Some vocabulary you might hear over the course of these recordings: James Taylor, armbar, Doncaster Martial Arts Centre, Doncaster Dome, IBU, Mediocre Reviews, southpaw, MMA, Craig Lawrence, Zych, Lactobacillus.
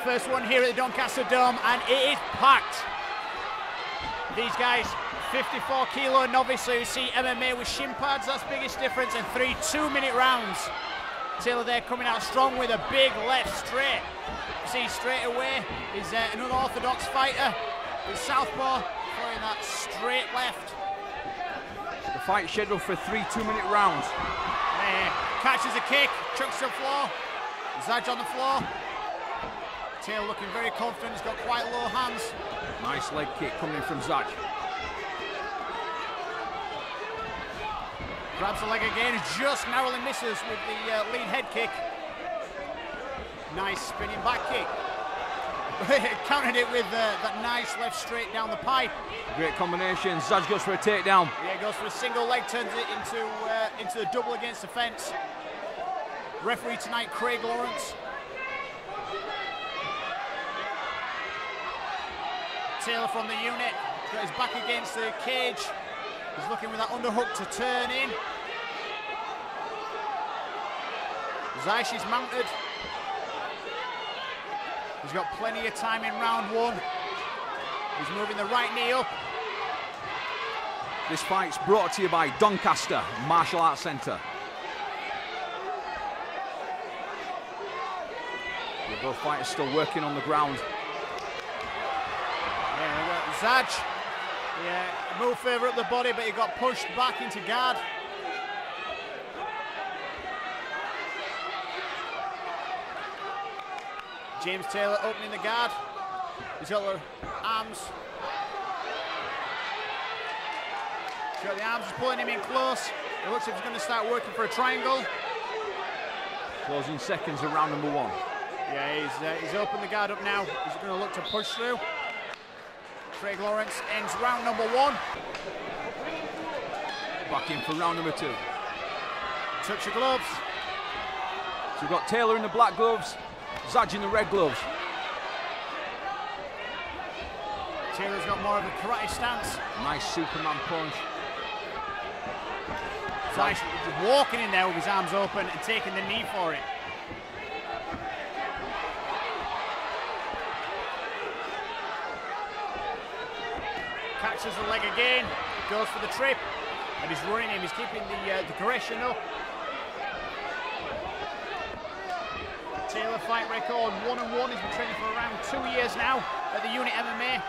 first one here at the Doncaster Dome, and it is packed. These guys, 54 kilo novice who see MMA with shin pads, that's the biggest difference, and 3 2-minute rounds. Taylor there coming out strong with a big left straight. See straight away is an unorthodox fighter with southpaw, throwing that straight left. The fight scheduled for 3 2-minute rounds. Catches a kick, chucks to the floor, Zych on the floor. Taylor looking very confident, he's got quite low hands. Nice leg kick coming from Zych. Grabs the leg again, just narrowly misses with the lead head kick. Nice spinning back kick. Countered it with that nice left straight down the pipe. Great combination. Zych goes for a takedown. Yeah, goes for a single leg, turns it into the double against the fence. Referee tonight, Craig Lawrence. Taylor from the unit, got his back against the cage. He's looking with that underhook to turn in. Zych is mounted. He's got plenty of time in round one. He's moving the right knee up. This fight's brought to you by Doncaster Martial Arts Centre. Both fighters still working on the ground. Yeah, Zych. Yeah, moved further up the body, but he got pushed back into guard. James Taylor opening the guard. He's got the arms. He's got the arms, pulling him in close. It looks like he's going to start working for a triangle. Closing seconds of round number one. Yeah, he's opened the guard up now. He's going to look to push through. Craig Lawrence ends round number one. Back in for round number two. Touch of gloves. So we've got Taylor in the black gloves, Zych in the red gloves. Taylor's got more of a karate stance. Nice Superman punch. Zych walking in there with his arms open and taking the knee for it. Catches the leg again, goes for the trip, and he's running him, he's keeping the aggression up. Taylor fight record 1-1, he's been training for around 2 years now at the unit MMA.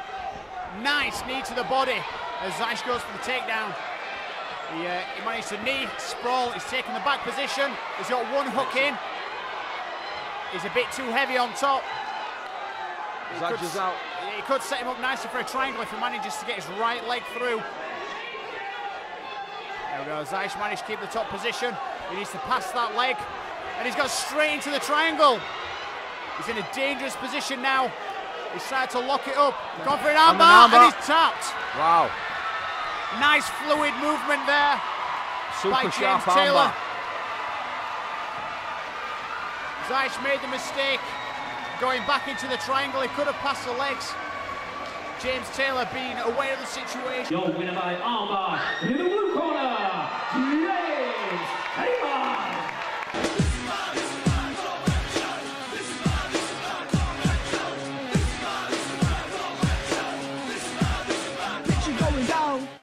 Nice knee to the body as Zych goes for the takedown. He managed to knee, sprawl, he's taken the back position, he's got one hook in. He's a bit too heavy on top. Zych is out. He could set him up nicely for a triangle if he manages to get his right leg through. There we go, Zych managed to keep the top position. He needs to pass that leg, and he's gone straight into the triangle. He's in a dangerous position now. He's tried to lock it up. He's gone for an armbar, and he's tapped. Wow. Nice fluid movement there by James Taylor. Zych made the mistake. Going back into the triangle, he could have passed the legs. James Taylor being aware of the situation. Your winner by armbar in the blue corner, James Taylor.